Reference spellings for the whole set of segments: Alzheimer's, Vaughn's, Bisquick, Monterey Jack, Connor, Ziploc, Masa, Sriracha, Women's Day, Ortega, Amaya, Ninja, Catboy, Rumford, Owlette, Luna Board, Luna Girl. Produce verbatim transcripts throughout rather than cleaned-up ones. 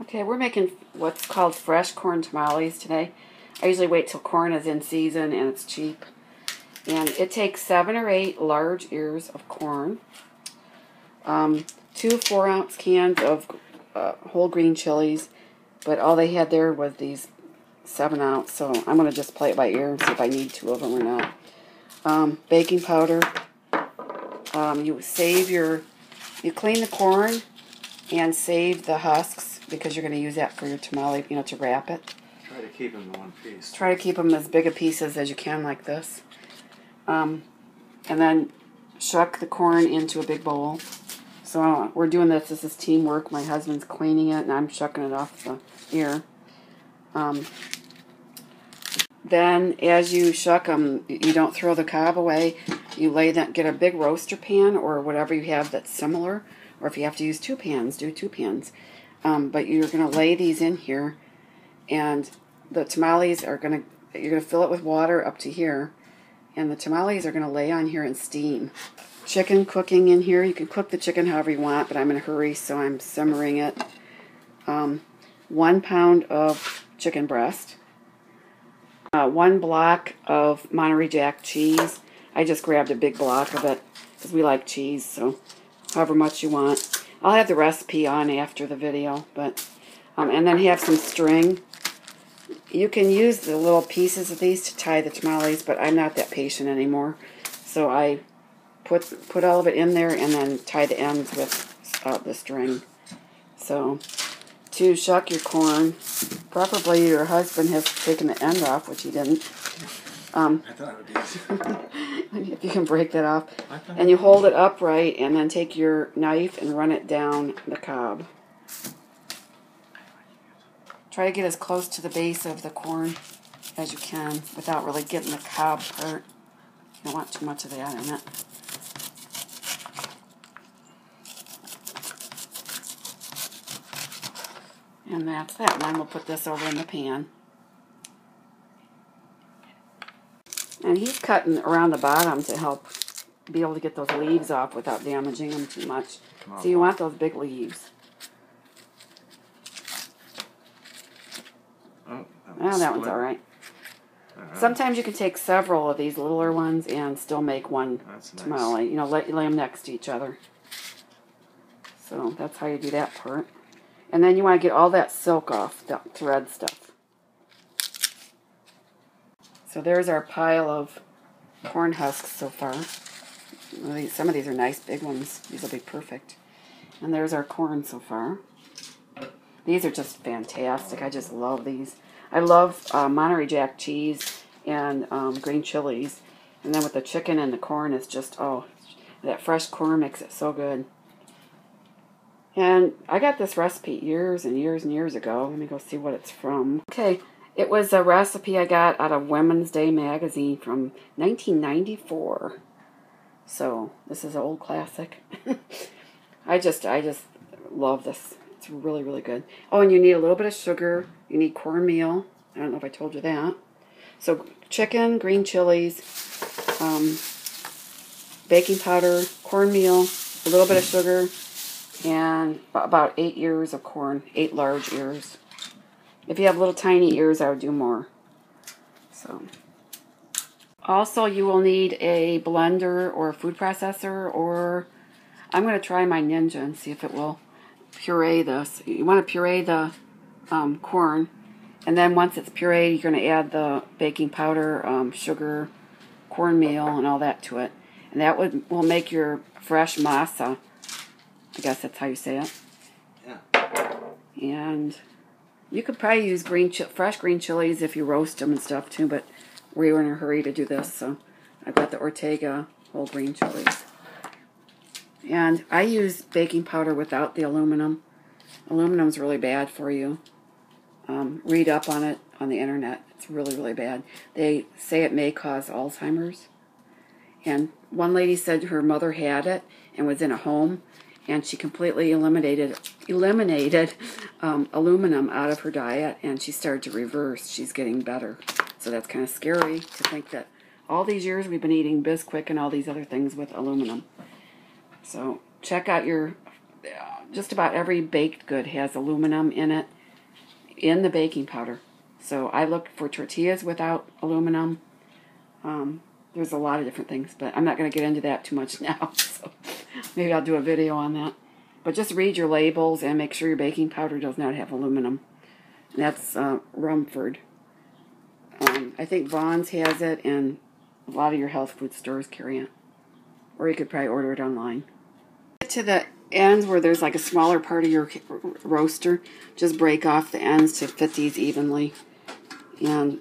Okay, we're making what's called fresh corn tamales today. I usually wait till corn is in season and it's cheap. And it takes seven or eight large ears of corn, um, two four-ounce cans of uh, whole green chilies, but all they had there was these seven-ounce, so I'm going to just play it by ear and see if I need two of them or not. Um, baking powder. Um, you save your, you clean the corn and save the husks because you're going to use that for your tamale, you know, to wrap it. Try to keep them in one piece. Try to keep them as big a pieces as you can, like this. Um, and then shuck the corn into a big bowl. So uh, we're doing this. This is teamwork. My husband's cleaning it, and I'm shucking it off the ear. Um, then as you shuck them, you don't throw the cob away. You lay that. Get a big roaster pan or whatever you have that's similar. Or if you have to use two pans, do two pans. Um, but you're going to lay these in here, and the tamales are going to. You're going to fill it with water up to here. And the tamales are going to lay on here and steam. Chicken cooking in here. You can cook the chicken however you want, but I'm in a hurry, so I'm simmering it. Um, one pound of chicken breast. Uh, one block of Monterey Jack cheese. I just grabbed a big block of it because we like cheese, so however much you want. I'll have the recipe on after the video, but um, and then have some string. You can use the little pieces of these to tie the tamales, but I'm not that patient anymore. So I put put all of it in there and then tie the ends with uh, the string. So to shuck your corn, probably your husband has taken the end off, which he didn't. Um, I thought it would be easy. Maybe if you can break that off. And you hold it upright and then take your knife and run it down the cob. Try to get as close to the base of the corn as you can without really getting the cob part. You don't want too much of that in it. And that's that. And then we'll put this over in the pan. And he's cutting around the bottom to help be able to get those leaves off without damaging them too much. So you want those big leaves. Oh, that one's all right. all right. Sometimes you can take several of these littler ones and still make one that's tamale. Nice. You know, lay, lay them next to each other. So that's how you do that part. And then you want to get all that silk off, that thread stuff. So there's our pile of corn husks so far. Some of these are nice big ones. These will be perfect. And there's our corn so far. These are just fantastic. I just love these. I love uh, Monterey Jack cheese and um, green chilies. And then with the chicken and the corn, it's just, oh, that fresh corn makes it so good. And I got this recipe years and years and years ago. Let me go see what it's from. Okay, it was a recipe I got out of Women's Day magazine from nineteen ninety-four. So this is an old classic. I just, I just love this. It's really, really good. Oh, and you need a little bit of sugar. You need cornmeal. I don't know if I told you that. So chicken, green chilies, um, baking powder, cornmeal, a little bit of sugar, and about eight ears of corn, eight large ears. If you have little tiny ears, I would do more. So, also, you will need a blender or a food processor, or I'm going to try my Ninja and see if it will puree this. You want to puree the um, corn, and then once it's pureed, you're going to add the baking powder, um, sugar, cornmeal, and all that to it. And that would, will make your fresh masa. I guess that's how you say it. Yeah. And you could probably use green chi fresh green chilies if you roast them and stuff too, but we were in a hurry to do this, so I've got the Ortega whole green chilies. And I use baking powder without the aluminum. Aluminum's really bad for you. Um, read up on it on the internet. It's really, really bad. They say it may cause Alzheimer's. And one lady said her mother had it and was in a home, and she completely eliminated eliminated um, aluminum out of her diet, and she started to reverse. She's getting better. So that's kind of scary to think that all these years we've been eating Bisquick and all these other things with aluminum. So check out your just about every baked good has aluminum in it, in the baking powder. So I look for tortillas without aluminum. Um, there's a lot of different things, but I'm not going to get into that too much now. So maybe I'll do a video on that. But just read your labels and make sure your baking powder does not have aluminum. And that's uh, Rumford. Um, I think Vaughn's has it, and a lot of your health food stores carry it. Or you could probably order it online. Get to the ends where there's like a smaller part of your roaster. Just break off the ends to fit these evenly. And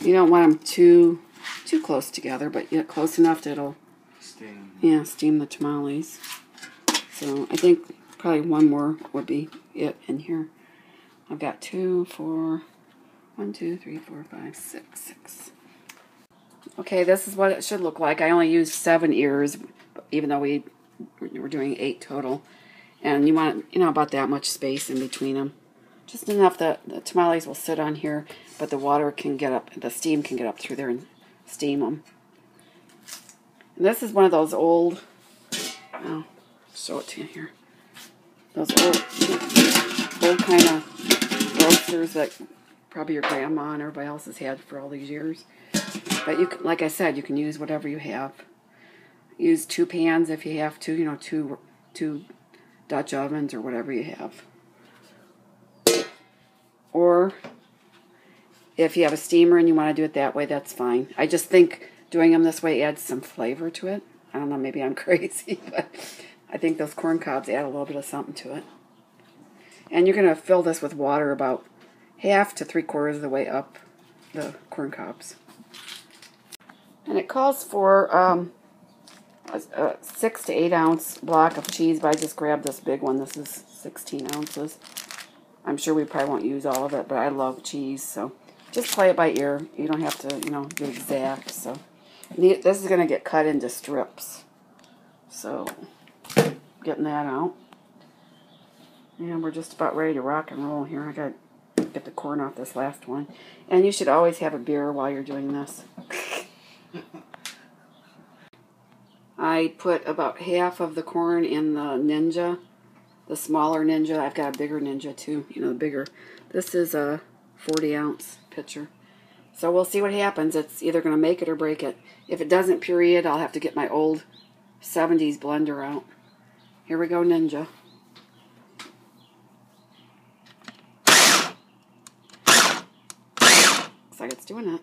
you don't want them too too close together, but you know, close enough that it'll steam. Yeah, steam the tamales. So I think probably one more would be it in here. I've got two, four, one, two, three, four, five, six, six. Okay, this is what it should look like. I only used seven ears, even though we were doing eight total. And you want, you know, about that much space in between them. Just enough that the tamales will sit on here, but the water can get up, the steam can get up through there and steam them. And this is one of those old, well, show it to you here. Those old, old kind of roasters that probably your grandma and everybody else has had for all these years. But you, like I said, you can use whatever you have. Use two pans if you have to, you know, two two Dutch ovens or whatever you have. Or if you have a steamer and you want to do it that way, that's fine. I just think doing them this way adds some flavor to it. I don't know, maybe I'm crazy, but I think those corn cobs add a little bit of something to it. And you're going to fill this with water about half to three quarters of the way up the corn cobs. And it calls for um, a, a six to eight ounce block of cheese, but I just grabbed this big one. This is sixteen ounces. I'm sure we probably won't use all of it, but I love cheese, so just play it by ear. You don't have to, you know, do exact. So this is going to get cut into strips. So getting that out, and we're just about ready to rock and roll here. I got to get the corn off this last one, and you should always have a beer while you're doing this. I put about half of the corn in the Ninja, the smaller Ninja. I've got a bigger Ninja too, you know, the bigger. This is a forty ounce pitcher. So we'll see what happens. It's either going to make it or break it. If it doesn't puree it, I'll have to get my old seventies blender out. Here we go, Ninja. Looks like it's doing it.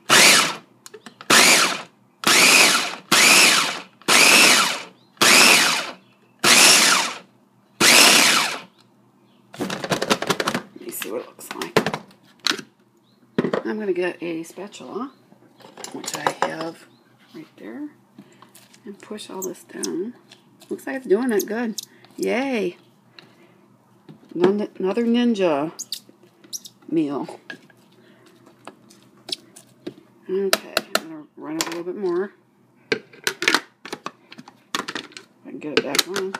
What it looks like. I'm going to get a spatula, which I have right there, and push all this down. Looks like it's doing it good. Yay! Another Ninja meal. Okay, I'm going to run it a little bit more. I can get it back on.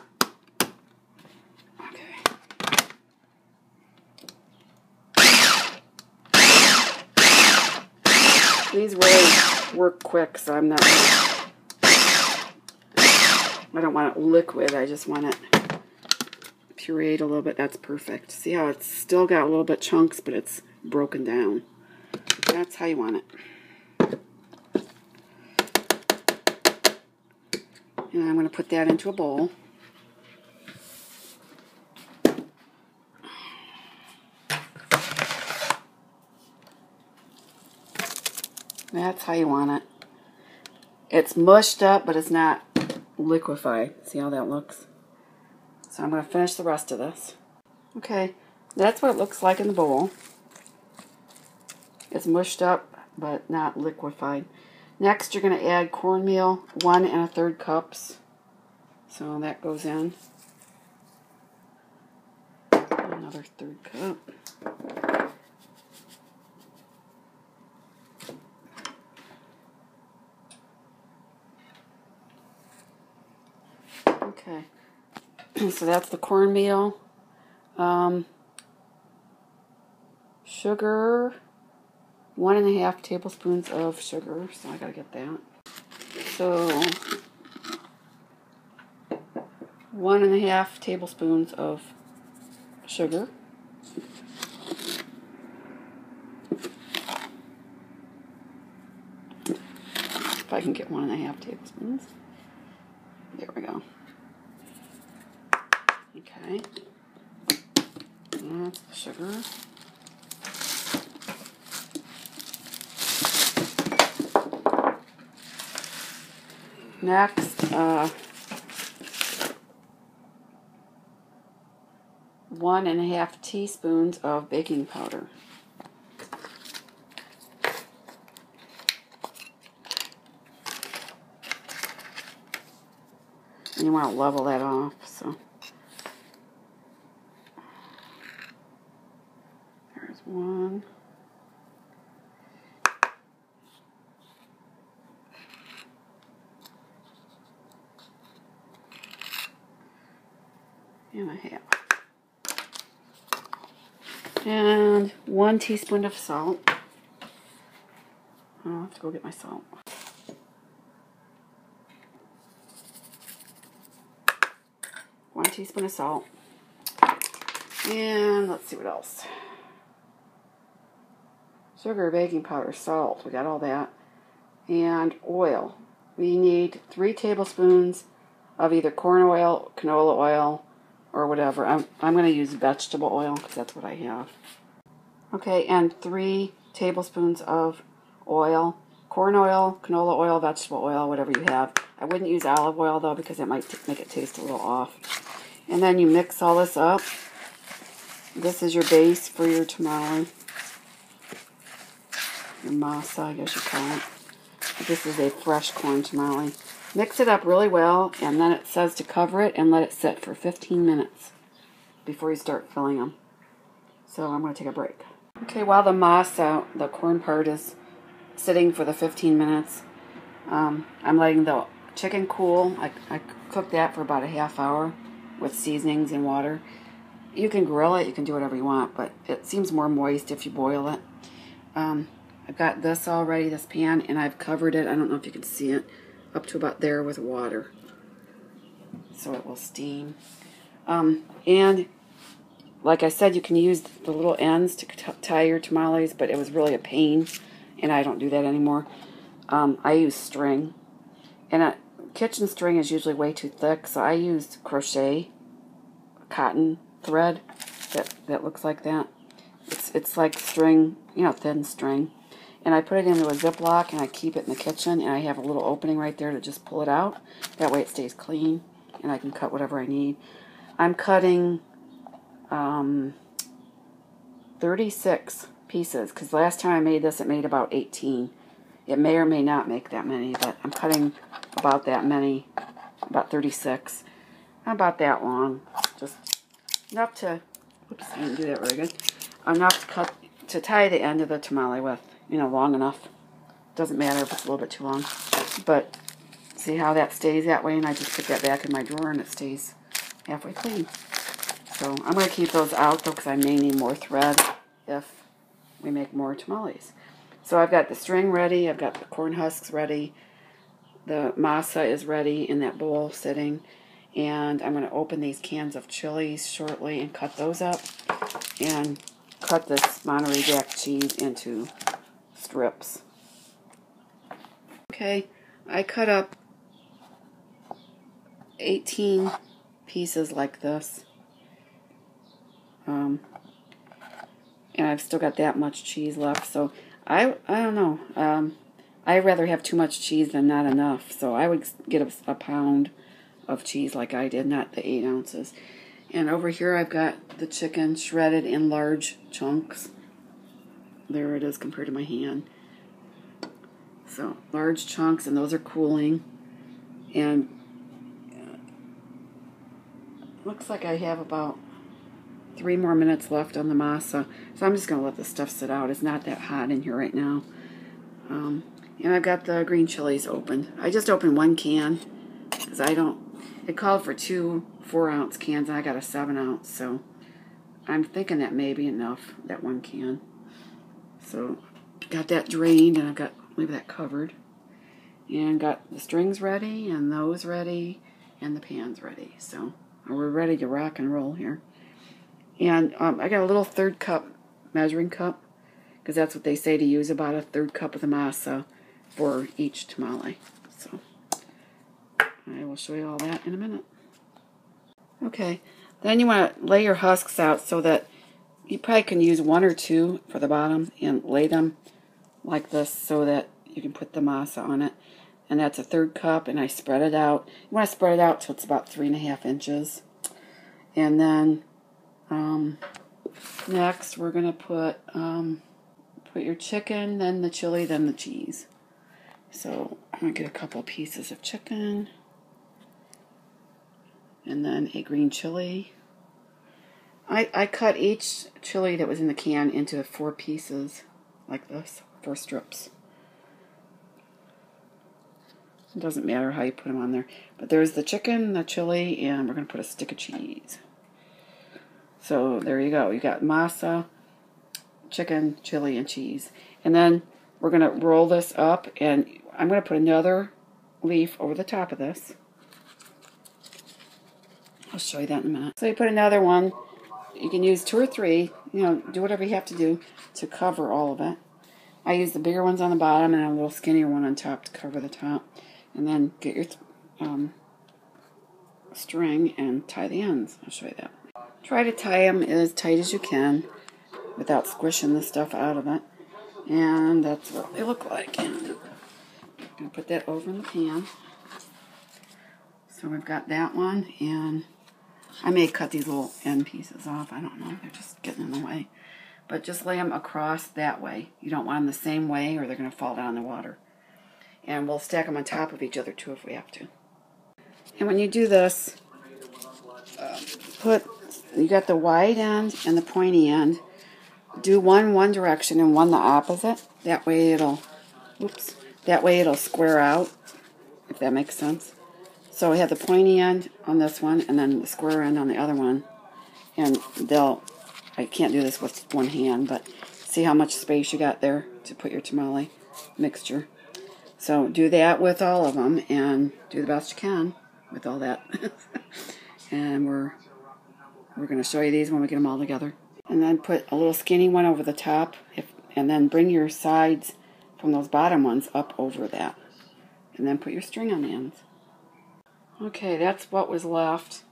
These rolls work quick, so I'm not, I don't want it liquid, I just want it pureed a little bit. That's perfect. See how it's still got a little bit chunks, but it's broken down. That's how you want it. And I'm going to put that into a bowl. That's how you want it. It's mushed up, but it's not liquefied. See how that looks? So I'm going to finish the rest of this. Okay, that's what it looks like in the bowl. It's mushed up, but not liquefied. Next, you're going to add cornmeal, one and a third cups. So that goes in. Another third cup. Okay, so that's the cornmeal, um, sugar, one and a half tablespoons of sugar, so I gotta get that. So, one and a half tablespoons of sugar. If I can get one and a half tablespoons. There we go. Okay. That's the sugar. Next, uh, one and a half teaspoons of baking powder. And you want to level that off, so. There's one. And a half. And one teaspoon of salt. I'll have to go get my salt. One teaspoon of salt. And let's see what else. Sugar, baking powder, salt. We got all that. And oil. We need three tablespoons of either corn oil, canola oil, or whatever. I'm, I'm going to use vegetable oil because that's what I have. Okay, and three tablespoons of oil. Corn oil, canola oil, vegetable oil, whatever you have. I wouldn't use olive oil though because it might make it taste a little off. And then you mix all this up. This is your base for your tamale. Your masa, I guess you call it. This is a fresh corn tamale. Mix it up really well, and then it says to cover it and let it sit for fifteen minutes before you start filling them. So I'm going to take a break. Okay, while the masa, the corn part, is sitting for the fifteen minutes, um, I'm letting the chicken cool. I, I cooked that for about a half hour with seasonings and water. You can grill it, you can do whatever you want, but it seems more moist if you boil it. Um, I've got this already, this pan, and I've covered it. I don't know if you can see it. Up to about there with water, so it will steam. Um, and like I said, you can use the little ends to tie your tamales, but it was really a pain, and I don't do that anymore. Um, I use string, and a kitchen string is usually way too thick, so I used crochet cotton thread that that looks like that. It's it's like string, you know, thin string. And I put it into a Ziploc, and I keep it in the kitchen, and I have a little opening right there to just pull it out. That way it stays clean, and I can cut whatever I need. I'm cutting um, thirty-six pieces, because last time I made this, it made about eighteen. It may or may not make that many, but I'm cutting about that many, about thirty-six. About that long, just enough to, oops, I didn't do that very good, enough to, cut, to tie the end of the tamale with. You know, long enough. Doesn't matter if it's a little bit too long. But see how that stays that way, and I just put that back in my drawer and it stays halfway clean. So I'm going to keep those out though because I may need more thread if we make more tamales. So I've got the string ready, I've got the corn husks ready, the masa is ready in that bowl sitting, and I'm going to open these cans of chilies shortly and cut those up and cut this Monterey Jack cheese into strips. Okay, I cut up eighteen pieces like this, um, and I've still got that much cheese left. So I I don't know. Um, I'd rather have too much cheese than not enough. So I would get a, a pound of cheese like I did, not the eight ounces. And over here I've got the chicken shredded in large chunks. There it is compared to my hand. So large chunks, and those are cooling. And uh, looks like I have about three more minutes left on the masa. So I'm just going to let this stuff sit out. It's not that hot in here right now. Um, and I've got the green chilies opened. I just opened one can because I don't. It called for two four ounce cans, and I got a seven ounce. So I'm thinking that may be enough, that one can. So got that drained, and I've got leave that covered, and got the strings ready, and those ready, and the pans ready. So We're ready to rock and roll here. And um, I got a little third cup measuring cup, because that's what they say to use, about a third cup of the masa for each tamale. So I will show you all that in a minute. Okay, then you want to lay your husks out so that you probably can use one or two for the bottom and lay them like this so that you can put the masa on it. And that's a third cup, and I spread it out. You want to spread it out till it's about three and a half inches. And then um, next we're going to put um, put your chicken, then the chili, then the cheese. So I'm going to get a couple pieces of chicken, and then a green chili. I, I cut each chili that was in the can into four pieces like this, four strips. It doesn't matter how you put them on there. But there's the chicken, the chili, and we're going to put a stick of cheese. So there you go. You got masa, chicken, chili, and cheese. And then we're going to roll this up, and I'm going to put another leaf over the top of this. I'll show you that in a minute. So you put another one. You can use two or three. You know, do whatever you have to do to cover all of it. I use the bigger ones on the bottom and a little skinnier one on top to cover the top. And then get your um, string and tie the ends. I'll show you that. Try to tie them as tight as you can without squishing the stuff out of it. And that's what they look like. And I'm going to put that over in the pan. So we've got that one. And I may cut these little end pieces off. I don't know. They're just getting in the way. But just lay them across that way. You don't want them the same way or they're going to fall down in the water. And we'll stack them on top of each other, too, if we have to. And when you do this, uh, put, you got the wide end and the pointy end. Do one one direction and one the opposite. That way it'll, oops, that way it'll square out, if that makes sense. So we have the pointy end on this one and then the square end on the other one. And they'll, I can't do this with one hand, but see how much space you got there to put your tamale mixture. So do that with all of them, and do the best you can with all that. And we're we're going to show you these when we get them all together. And then put a little skinny one over the top, if, and then bring your sides from those bottom ones up over that. And then put your string on the ends. Okay, that's what was left.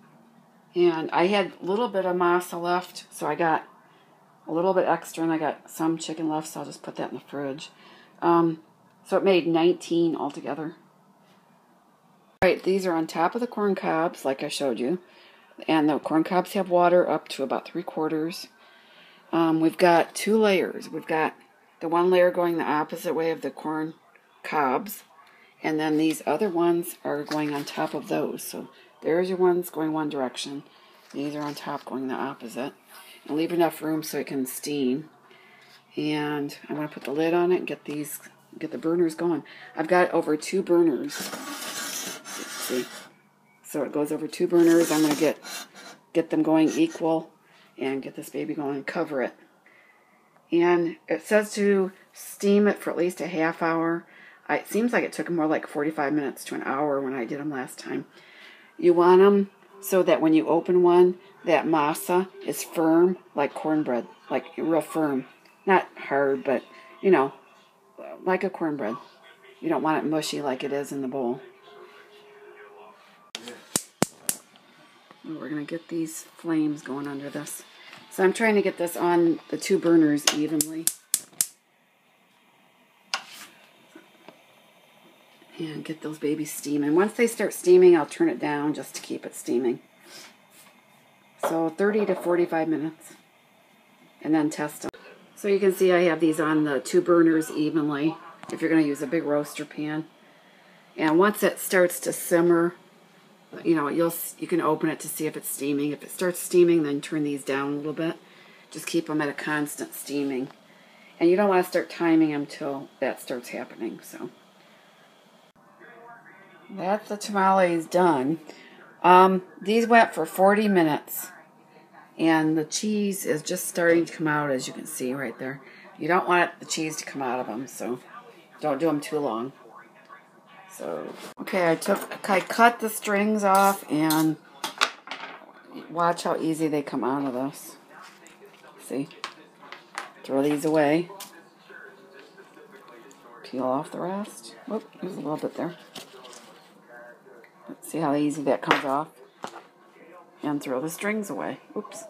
And I had a little bit of masa left, so I got a little bit extra, and I got some chicken left, so I'll just put that in the fridge. Um... So it made nineteen altogether. All right, these are on top of the corn cobs, like I showed you. And the corn cobs have water up to about three quarters. Um, we've got two layers. We've got the one layer going the opposite way of the corn cobs. And then these other ones are going on top of those. So there's your ones going one direction. These are on top going the opposite. And leave enough room so it can steam. And I'm going to put the lid on it and get these... get the burners going. I've got over two burners. Let's see, so it goes over two burners. I'm gonna get get them going equal and get this baby going and cover it. And it says to steam it for at least a half hour. I, it seems like it took more like forty-five minutes to an hour when I did them last time. You want them so that when you open one, that masa is firm like cornbread, like real firm, not hard, but you know, like a cornbread. You don't want it mushy like it is in the bowl. We're going to get these flames going under this. So I'm trying to get this on the two burners evenly. And get those babies steaming. Once they start steaming, I'll turn it down just to keep it steaming. So thirty to forty-five minutes. And then test them. So you can see I have these on the two burners evenly if you're going to use a big roaster pan. And once it starts to simmer, you know, you'll you can open it to see if it's steaming. If it starts steaming, then turn these down a little bit. Just keep them at a constant steaming. And you don't want to start timing them until that starts happening. So that's the tamales done. Um, these went for forty minutes. And the cheese is just starting to come out, as you can see right there. You don't want the cheese to come out of them, so don't do them too long. So, okay, I took, I cut the strings off and Watch how easy they come out of those. See? Throw these away. Peel off the rest. Whoop, there's a little bit there. Let's see how easy that comes off. And throw the strings away. Oops.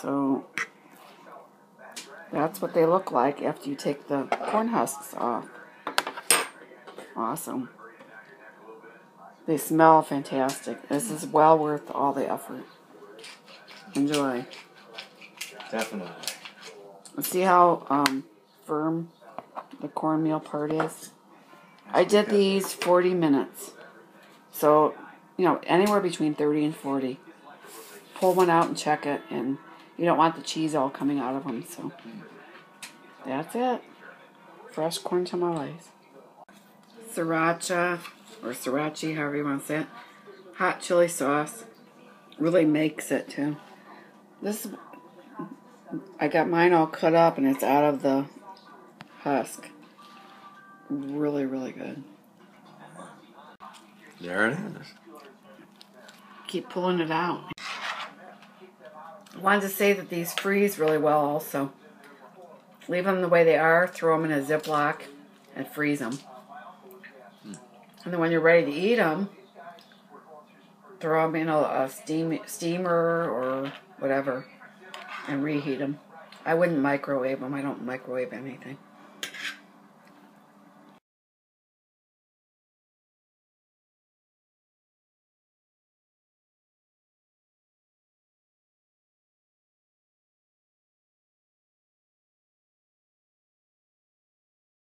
So that's what they look like after you take the corn husks off. Awesome. They smell fantastic. This is well worth all the effort. Enjoy. Definitely. Let's see how um, firm the cornmeal part is. I did these forty minutes. So, you know, anywhere between thirty and forty. Pull one out and check it, and you don't want the cheese all coming out of them. So, that's it. Fresh corn tamales. Sriracha, or sriracha, however you want to say it. Hot chili sauce really makes it, too. This, I got mine all cut up, and it's out of the husk. Really, really good. There it is. Keep pulling it out. I wanted to say that these freeze really well also. Leave them the way they are, throw them in a Ziploc, and freeze them. Mm. And then when you're ready to eat them, throw them in a, a steam, steamer or whatever and reheat them. I wouldn't microwave them. I don't microwave anything.